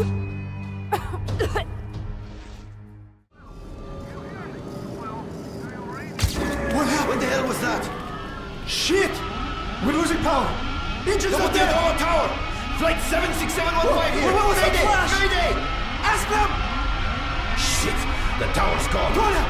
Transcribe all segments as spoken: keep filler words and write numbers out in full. God. Whoa!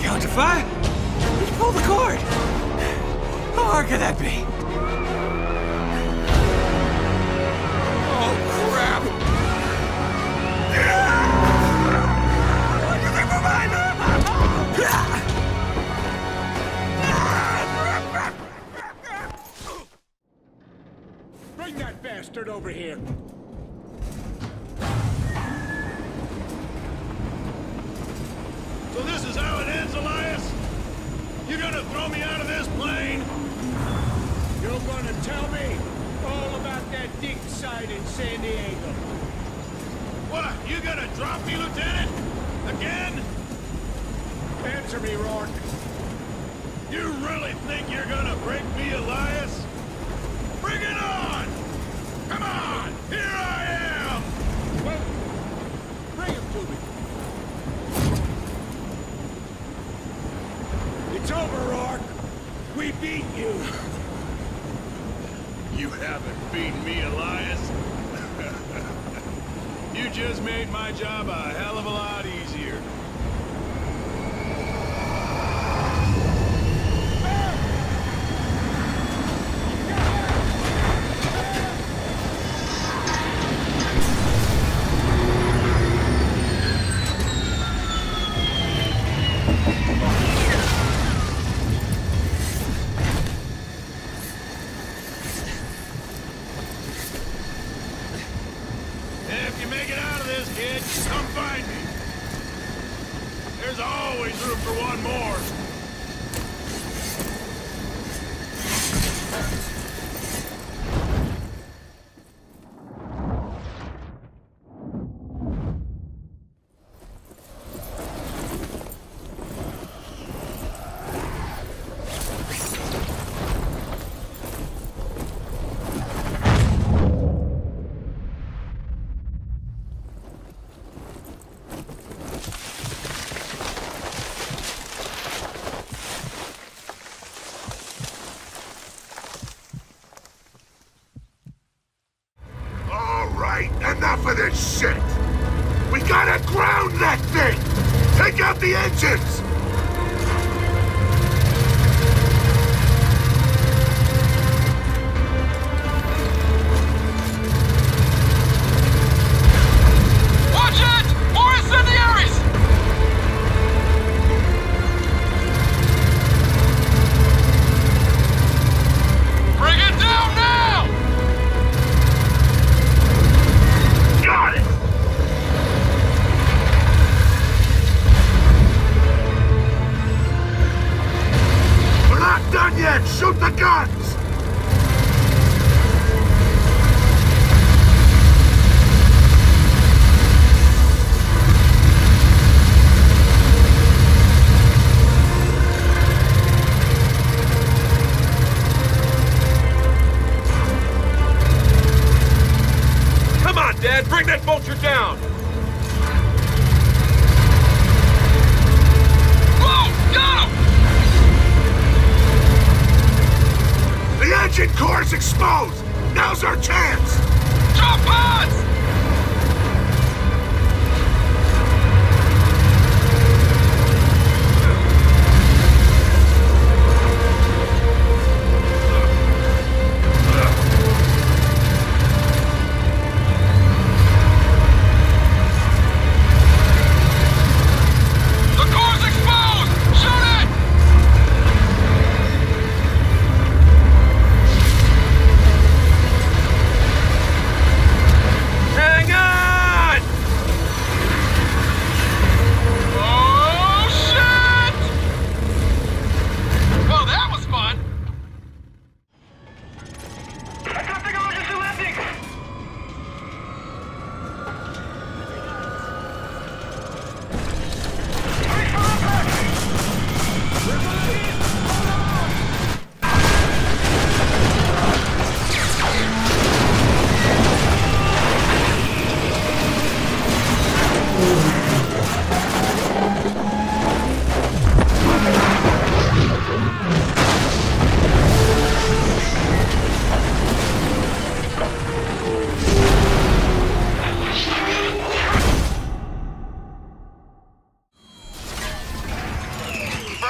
Count to five? He's pulled the cord! How hard could that be? Oh, crap! Bring that bastard over here. So this is how it ends, Elias? You're gonna throw me out of this plane? You're gonna tell me all about that dig site in San Diego. What? You gonna drop me, Lieutenant? Again? Answer me, Rourke. You really think you're gonna break me, Elias? Bring it on! Come on! Here I am! Well, bring him to me. It's over, Rourke. We beat you. You haven't beaten me, Elias. You just made my job a hell of a lot easier. Shit! We gotta ground that thing! Take out the engines!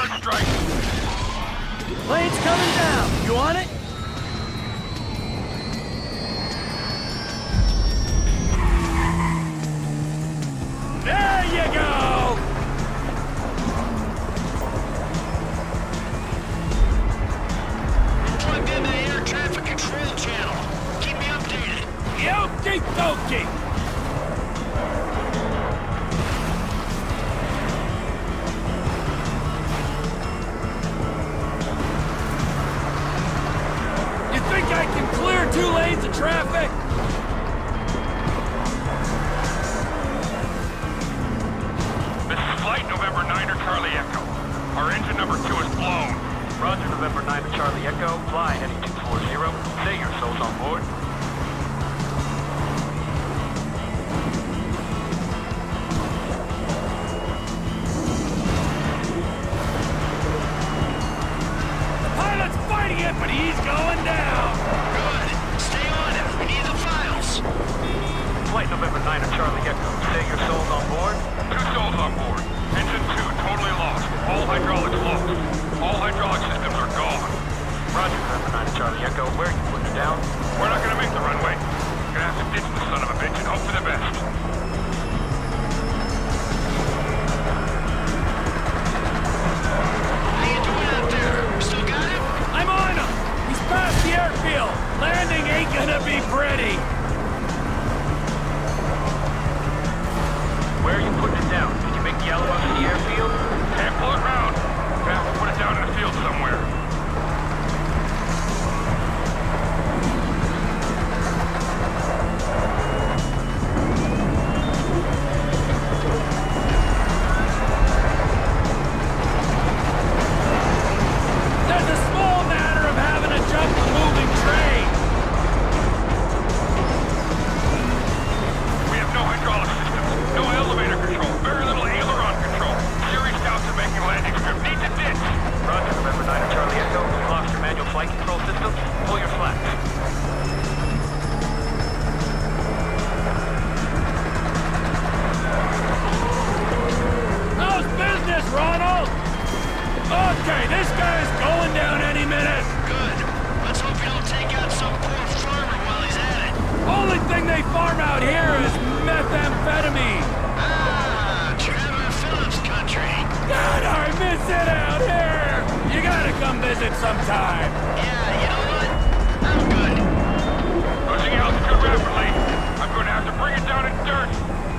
Counter-Strike! Plane's coming down! You on it? There you go! I'm plugged into the air traffic control channel. Keep me updated. Yoki dokie! Two lanes of traffic! This is flight November nine to Charlie Echo. Our engine number two is blown. Roger, November nine to Charlie Echo. Fly heading two four zero. Say your soul's on board. The pilot's fighting it, but he's going down! Flight November nine of Charlie Echo. Say your soul's on board? Two souls on board. Engine two totally lost. All hydraulics lost. All hydraulic systems are gone. Roger, November nine of Charlie Echo. Where are you putting her down? We're not gonna make the runway. Gonna have to ditch the son of a bitch and hope for the best. How you doing out there? Still got him? I'm on him! He's past the airfield! Landing ain't gonna be pretty! Where are you putting it down? Did you make the yellow up to the airfield? Can't pull it round. Gonna have to put it down in the field somewhere. Sometime. Yeah, you know what? I'm good. Losing altitude rapidly. I'm going to have to bring it down in dirt.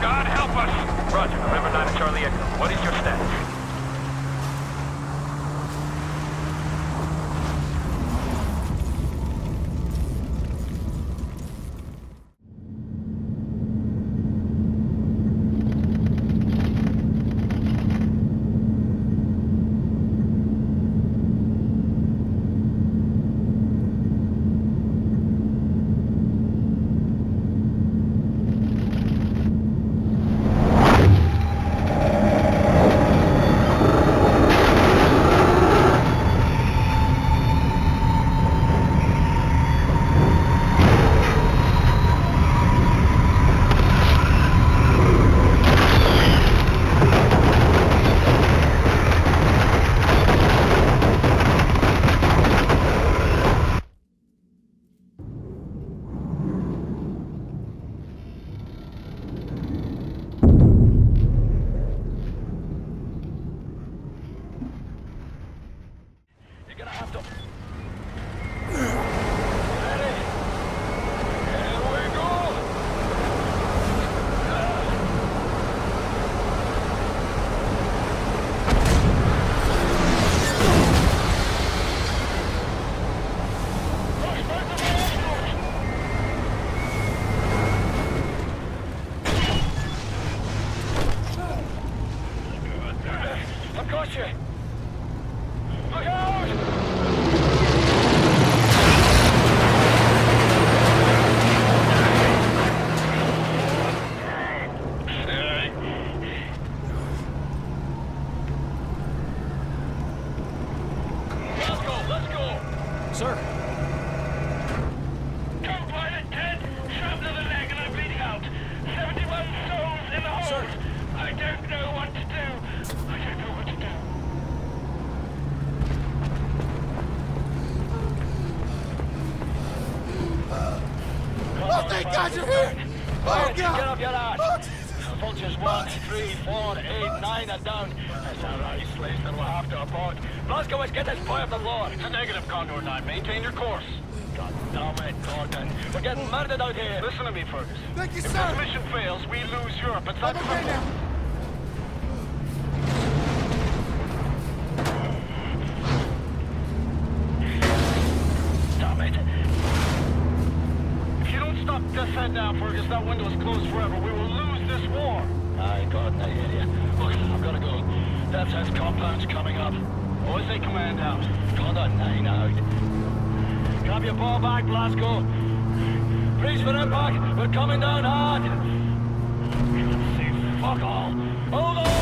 God help us. Roger, November nine to Charlie Echo. What is your status? I don't know what to do. I don't know what to do. thank God you're here! Oh, God! Get off your arse! Oh, Vultures one, three, four, eight, nine are down. That's all right, slaves, then we'll have to abort. Blasco, let's get this boy off the floor. It's a negative, Condor nine. Maintain your course. God damn it, Gordon. We're getting murdered out here. Listen to me, Fergus. Thank you, sir. If this mission fails, we lose Europe. It's that simple. Now. Just head down, Fergus. That window is closed forever. We will lose this war. Aye, Gordon, I hear you. Look, I've got to go. That's his compound's coming up. Always say command out. Gordon, nine out. Grab your ball back, Blasco. Brace for impact. We're coming down hard. Fuck all. Hold on.